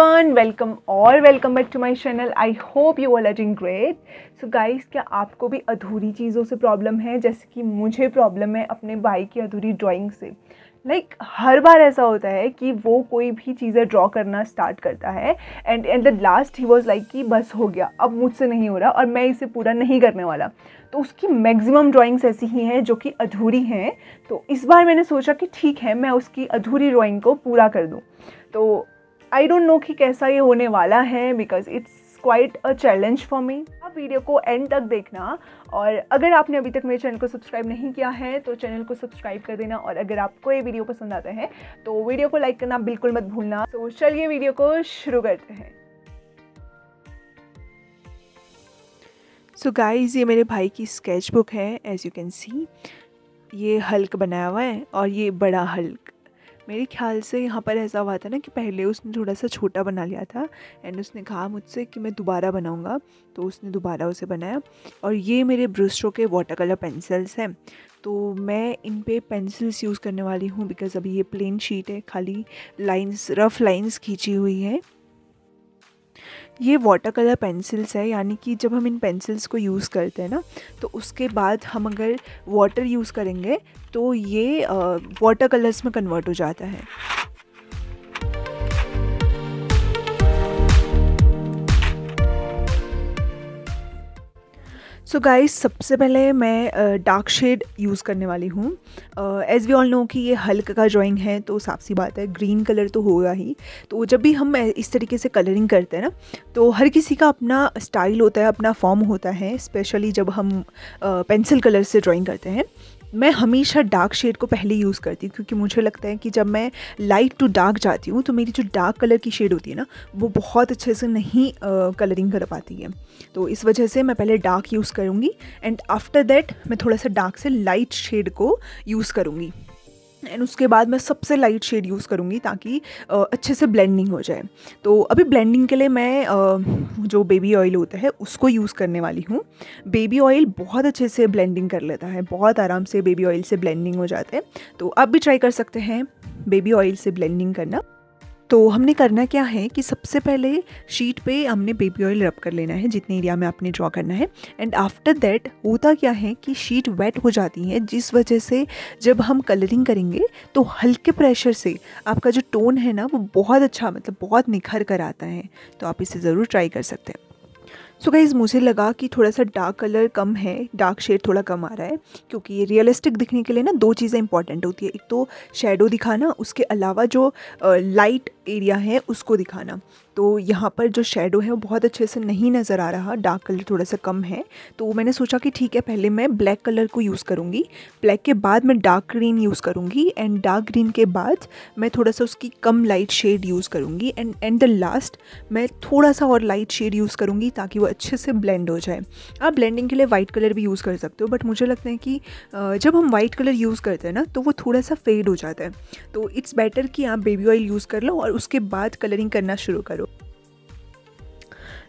Everyone, welcome back to my channel. I hope you all are doing great. So guys, क्या आपको भी अधूरी चीज़ों से प्रॉब्लम है, जैसे कि मुझे प्रॉब्लम है अपने भाई की अधूरी ड्राइंग से। हर बार ऐसा होता है कि वो कोई भी चीज़ें ड्रॉ करना स्टार्ट करता है and at the last he was like कि बस हो गया, अब मुझसे नहीं हो रहा और मैं इसे पूरा नहीं करने वाला। तो उसकी मैक्सिमम ड्राइंग्स ऐसी ही हैं जो कि अधूरी हैं। तो इस बार मैंने सोचा कि ठीक है, मैं उसकी अधूरी ड्राइंग को पूरा कर दूँ। तो आई डोंट नो कि कैसा ये होने वाला है, because it's quite a challenge for me. आप वीडियो को एंड तक देखना, और अगर आपने अभी तक मेरे चैनल को सब्सक्राइब नहीं किया है तो चैनल को सब्सक्राइब कर देना, और अगर आपको ये वीडियो पसंद आता है तो वीडियो को लाइक करना बिल्कुल मत भूलना। तो चलिए वीडियो को शुरू करते हैं। सो गाइज, ये मेरे भाई की स्केच बुक है। एज यू कैन सी, ये हल्क बनाया हुआ है और ये बड़ा हल्क। मेरे ख्याल से यहाँ पर ऐसा हुआ था ना कि पहले उसने थोड़ा सा छोटा बना लिया था एंड उसने कहा मुझसे कि मैं दोबारा बनाऊँगा, तो उसने दोबारा उसे बनाया। और ये मेरे ब्रस्ट्रो के वाटर कलर पेंसिल्स हैं, तो मैं इन पे पेंसिल्स यूज़ करने वाली हूँ बिकॉज़ अभी ये प्लेन शीट है, खाली लाइंस, रफ़ लाइंस खींची हुई है। ये वाटर कलर पेंसिल्स है, यानी कि जब हम इन पेंसिल्स को यूज़ करते हैं ना, तो उसके बाद हम अगर वाटर यूज़ करेंगे तो ये वाटर कलर्स में कन्वर्ट हो जाता है। सो गाइस, सबसे पहले मैं डार्क शेड यूज़ करने वाली हूँ। एज़ वी ऑल नो कि ये हल्क का ड्राइंग है, तो साफ सी बात है ग्रीन कलर तो होगा ही। तो जब भी हम इस तरीके से कलरिंग करते हैं ना, तो हर किसी का अपना स्टाइल होता है, अपना फॉर्म होता है, स्पेशली जब हम पेंसिल कलर से ड्राइंग करते हैं। मैं हमेशा डार्क शेड को पहले यूज़ करती हूँ, क्योंकि मुझे लगता है कि जब मैं लाइट टू डार्क जाती हूँ तो मेरी जो डार्क कलर की शेड होती है ना, वो बहुत अच्छे से नहीं कलरिंग कर पाती है। तो इस वजह से मैं पहले डार्क यूज़ करूँगी एंड आफ्टर दैट मैं थोड़ा सा डार्क से लाइट शेड को यूज़ करूँगी एंड उसके बाद मैं सबसे लाइट शेड यूज़ करूँगी, ताकि अच्छे से ब्लेंडिंग हो जाए। तो अभी ब्लेंडिंग के लिए मैं जो बेबी ऑयल होता है उसको यूज़ करने वाली हूँ। बेबी ऑयल बहुत अच्छे से ब्लेंडिंग कर लेता है, बहुत आराम से बेबी ऑयल से ब्लेंडिंग हो जाता है। तो आप भी ट्राई कर सकते हैं बेबी ऑयल से ब्लेंडिंग करना। तो हमने करना क्या है कि सबसे पहले शीट पे हमने बेबी ऑयल रब कर लेना है, जितने एरिया में आपने ड्रॉ करना है। एंड आफ्टर दैट होता क्या है कि शीट वेट हो जाती है, जिस वजह से जब हम कलरिंग करेंगे तो हल्के प्रेशर से आपका जो टोन है ना, वो बहुत अच्छा, मतलब बहुत निखर कर आता है। तो आप इसे ज़रूर ट्राई कर सकते हैं। सो गाइस, मुझे लगा कि थोड़ा सा डार्क कलर कम है, डार्क शेड थोड़ा कम आ रहा है, क्योंकि ये रियलिस्टिक दिखने के लिए ना दो चीज़ें इंपॉर्टेंट होती है। एक तो शेडो दिखाना, उसके अलावा जो लाइट एरिया है उसको दिखाना। तो यहाँ पर जो शेडो है वो बहुत अच्छे से नहीं नज़र आ रहा, डार्क कलर थोड़ा सा कम है। तो मैंने सोचा कि ठीक है, पहले मैं ब्लैक कलर को यूज़ करूँगी, ब्लैक के बाद मैं डार्क ग्रीन यूज़ करूँगी एंड डार्क ग्रीन के बाद मैं थोड़ा सा उसकी कम लाइट शेड यूज़ करूँगी एंड द लास्ट मैं थोड़ा सा और लाइट शेड यूज़ करूँगी, ताकि वो अच्छे से ब्लेंड हो जाए। आप ब्लेंडिंग के लिए वाइट कलर भी यूज़ कर सकते हो, बट मुझे लगता है कि जब हम वाइट कलर यूज़ करते हैं ना, तो वो थोड़ा सा फेड हो जाता है। तो इट्स बेटर कि आप बेबी ऑयल यूज़ कर लो और उसके बाद कलरिंग करना शुरू करो।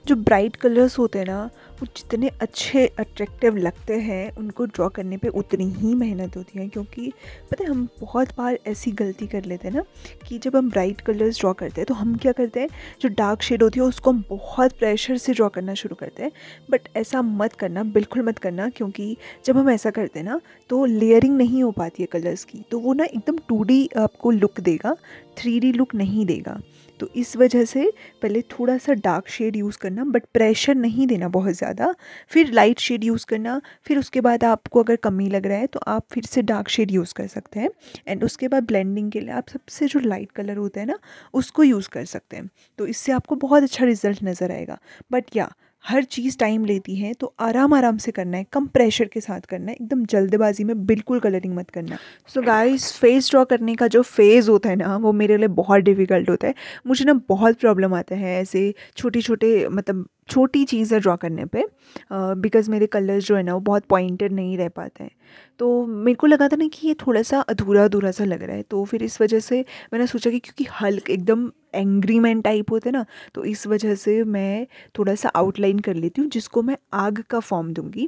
जो ब्राइट कलर्स होते हैं ना, वो जितने अच्छे अट्रैक्टिव लगते हैं, उनको ड्रॉ करने पे उतनी ही मेहनत होती है। क्योंकि पता है, हम बहुत बार ऐसी गलती कर लेते हैं ना कि जब हम ब्राइट कलर्स ड्रॉ करते हैं तो हम क्या करते हैं, जो डार्क शेड होती है उसको हम बहुत प्रेशर से ड्रॉ करना शुरू करते हैं। बट ऐसा मत करना, बिल्कुल मत करना, क्योंकि जब हम ऐसा करते हैं ना, तो लेयरिंग नहीं हो पाती है कलर्स की। तो वो ना एकदम 2D आपको लुक देगा, 3D लुक नहीं देगा। तो इस वजह से पहले थोड़ा सा डार्क शेड यूज़ करना, बट प्रेशर नहीं देना बहुत ज़्यादा। फिर लाइट शेड यूज़ करना, फिर उसके बाद आपको अगर कमी लग रहा है तो आप फिर से डार्क शेड यूज़ कर सकते हैं एंड उसके बाद ब्लेंडिंग के लिए आप सबसे जो लाइट कलर होता है ना, उसको यूज़ कर सकते हैं। तो इससे आपको बहुत अच्छा रिजल्ट नज़र आएगा। बट या, हर चीज़ टाइम लेती है, तो आराम आराम से करना है, कम प्रेशर के साथ करना है, एकदम जल्दबाजी में बिल्कुल कलरिंग मत करना। सो गाइस, फेस ड्रॉ करने का जो फेज़ होता है ना, वो मेरे लिए बहुत डिफ़िकल्ट होता है। मुझे ना बहुत प्रॉब्लम आता है ऐसे छोटे छोटे, मतलब छोटी चीज़ें ड्रॉ करने पे, बिकॉज़ मेरे कलर्स जो है ना वो बहुत पॉइंटेड नहीं रह पाते हैं। तो मेरे को लगा था ना कि ये थोड़ा सा अधूरा अधूरा सा लग रहा है, तो फिर इस वजह से मैंने सोचा कि क्योंकि हल्क एकदम एंग्री मैन टाइप होते ना, तो इस वजह से मैं थोड़ा सा आउटलाइन कर लेती हूँ जिसको मैं आग का फॉर्म दूंगी।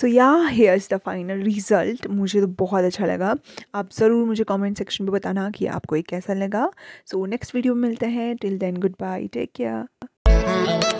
सो या here is the final result. मुझे तो बहुत अच्छा लगा। आप ज़रूर मुझे कमेंट सेक्शन में बताना कि आपको ये कैसा लगा। सो नेक्स्ट वीडियो में मिलते हैं। Till then goodbye, take care.